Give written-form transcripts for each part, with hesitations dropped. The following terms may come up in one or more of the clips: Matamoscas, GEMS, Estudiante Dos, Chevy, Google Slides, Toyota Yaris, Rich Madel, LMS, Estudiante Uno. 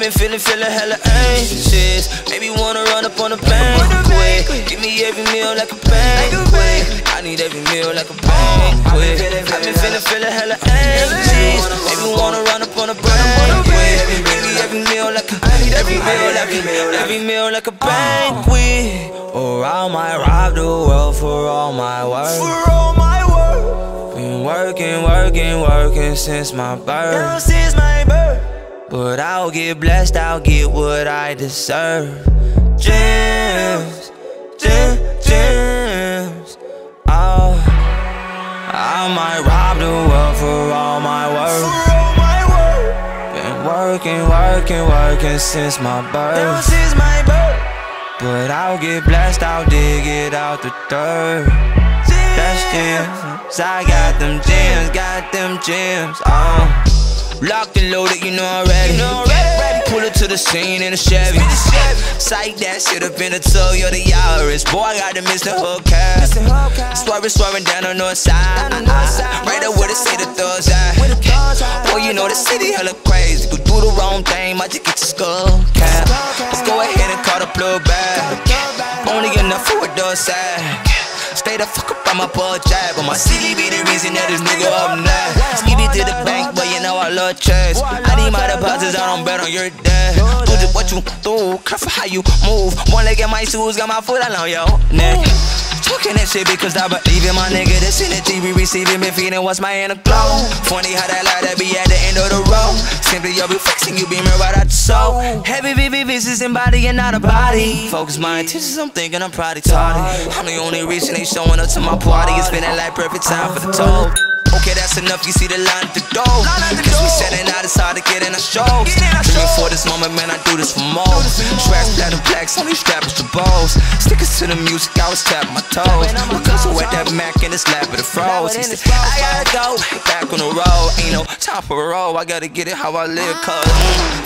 I've been feeling hella anxious. Maybe wanna run up on a banquet. Give me every meal like a banquet. I need every meal like a banquet. I've been feeling hella anxious. Maybe wanna run up on a banquet. Give me every meal like a banquet. Or I might rob the world for all my work. Been working since my birth. But I'll get blessed, I'll get what I deserve. Gems, oh, I might rob the world for all my work. Been working since my birth. But I'll get blessed, I'll dig it out the dirt. That's gems, I got them gems, oh. Locked and loaded, you know I'm ready. Pull up to the scene in a Chevy. Psych, that shit up in the tub, you're the Yaris. Boy, I got to miss the hubcap. Swerving down on north side. Right up where the city thugs at. Boy, you know the city hella crazy. But do the wrong thing, might just get your skull cap. Let's go ahead and call the plug back. Only enough for what does sad. Stay the fuck up on my butt jab. But my city be the reason that this nigga up now. Skitty to the bank, but you know I love checks. I need my deposits, I don't bet on your dad. Do just what you do, careful how you move. One leg in my shoes, got my foot all on your neck. Talking that shit because I believe in my nigga. This energy we receiving, been feeding what's my inner glow. Funny how that light that be at the end of the road. Simply you'll be flexing, you beaming right out your soul. Heavy VVV's in body and out of body. Focus my intentions, I'm thinking I'm probably tardy. I'm the only reason they showing up to my party. It's been that like perfect time for the toll. Okay, that's enough, you see the line at the door. Cause we setting out, it's hard to get in our shows. Dreaming for this moment, man, I do this for more. Tracks, platinum blacks, only strappers to balls. Stickers to the music, I was tapping my toes. My cousin wet that Mac in his lap with the froze. He said, I gotta go, back on the road. Ain't no time for a roll, I gotta get it how I live. Cause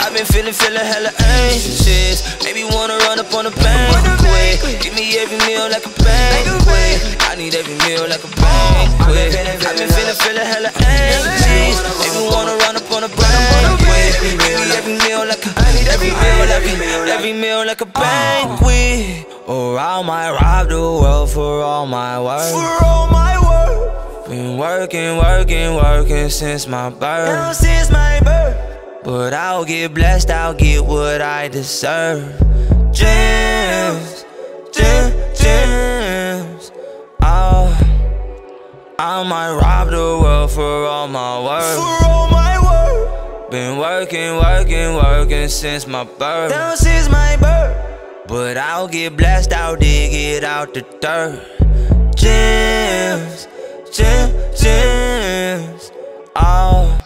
I've been feeling hella anxious. Maybe wanna run up on a banquet. Give me every meal like a banquet. I need every meal like a banquet. I've been feeling hella anxious. Maybe wanna run up on a banquet. Give me every meal like a banquet. Or I might rob the world for all my work. Been working since my birth. But I'll get blessed, I'll get what I deserve. Gems, oh, I might rob the world for all my work. Been working since my birth. But I'll get blessed, I'll dig it out the dirt. Gems, oh.